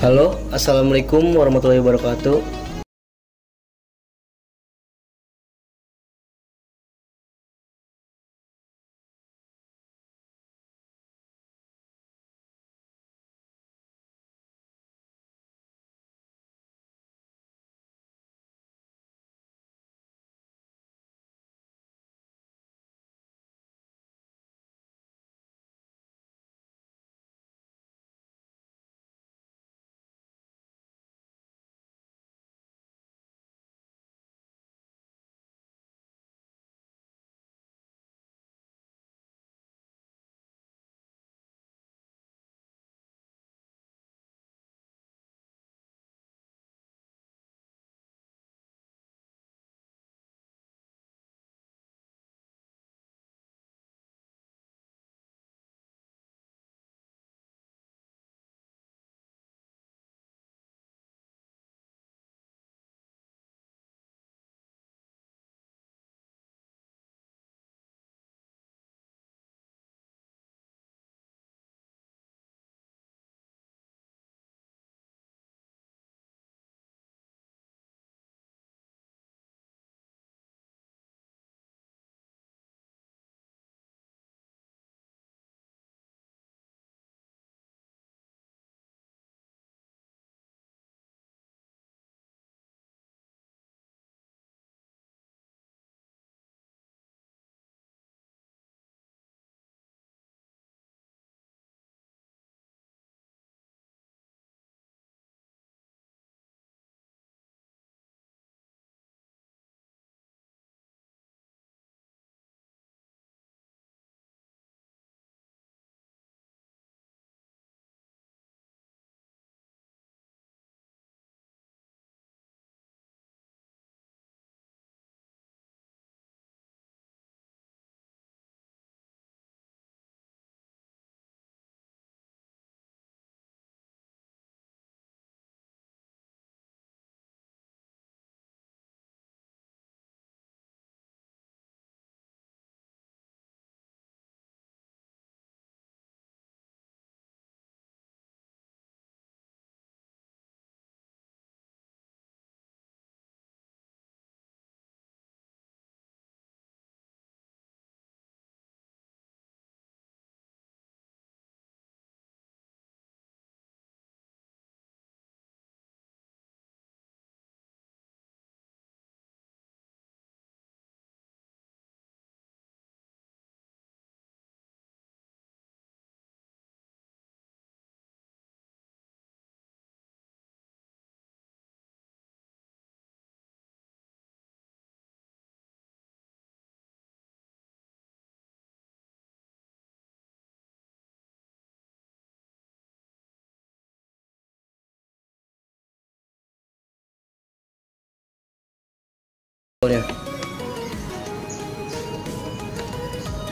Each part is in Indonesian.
Halo, assalamualaikum warahmatullahi wabarakatuh.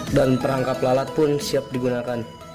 Dan perangkap lalat pun siap digunakan.